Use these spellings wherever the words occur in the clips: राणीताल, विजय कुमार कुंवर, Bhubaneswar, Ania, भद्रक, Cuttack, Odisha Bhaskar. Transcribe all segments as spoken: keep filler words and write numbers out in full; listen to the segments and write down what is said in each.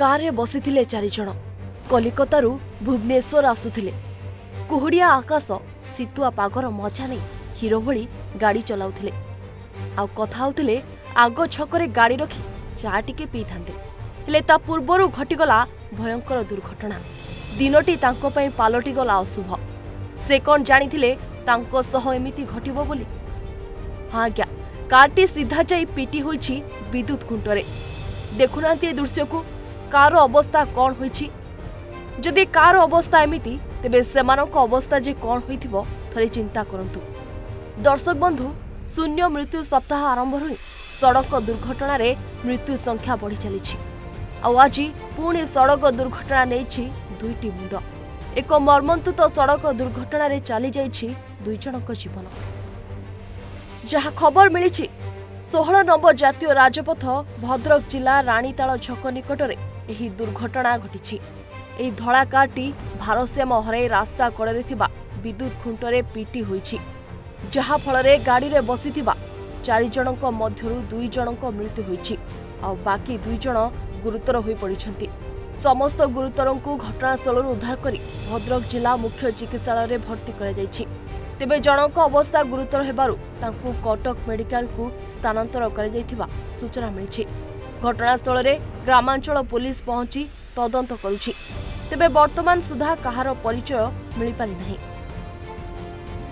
कारे बसीथिले चारिजण कलिकतारू भुवनेश्वर आसुथिले। कुहुड़िया आकाश सीतुआ पागर मजा नहीं हीरो भली गाड़ी चलाउथिले। आउ कथा होउथिले आग छकरे गाड़ी रखी चा टिके पी थांते, हेले ता पूर्वरु घटिगला भयंकर दुर्घटना। दिनटी तांको पई पालटिगला अशुभ। से कोन जानिथिले तांको सह एमिति घटिबो बोली। हां क्या कारटी सीधा जाई पीटी होईछि विद्युत खुंटरे। देखुनांती ए दृश्य को कार अवस्था कौन होईछि। जदि कार अवस्था एमिति तेबे सेमानक अवस्था जे कौन होइथिबो थरे चिंता करंतु। दर्शक बंधु, शून्य मृत्यु सप्ताह आरंभ होई सड़क दुर्घटना रे मृत्यु संख्या बढ़ी चली। आज पुणी सड़क दुर्घटना नहीं दुईटी मुंड। एक मर्मन्तुत सड़क दुर्घटना रे चली जाई दुई जनक जीवन। जहा खबर मिली सोलह नंबर जातीय राजपथ भद्रक जिला राणीताल छक निकटरे एही दुर्घटना घटी। एही धड़ा कारटी भारसाम्य हराई रास्ता कड़े थिबा विद्युत खुंटरे पीटी होईछि, जहा फलरे गाड़ी रे बसीथिबा चारि जनक मध्यरु दुई जनक मृत्यु होईछि आ बाकी दुई जन गुरुतर होई पड़िछंती। समस्त गुरुतरंकु घटनास्थल उद्धार करी भद्रक जिला मुख्य चिकित्सालय रे भर्ती करा जाईछि। तेबे जनक अवस्था गुरुतर हेबारु तांकू कटक मेडिकल कु स्थानांतर करा जाईथिबा सूचना मिलिछि। घटनास्थल रे ग्रामांचल पुलिस पहुंची तदंत करुछि। तेबे वर्तमान सुधा कहारो परिचय मिलि पारि नाही।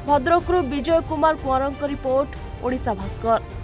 भद्रकरु विजय कुमार कुंवरंक रिपोर्ट, ओडिशा भास्कर।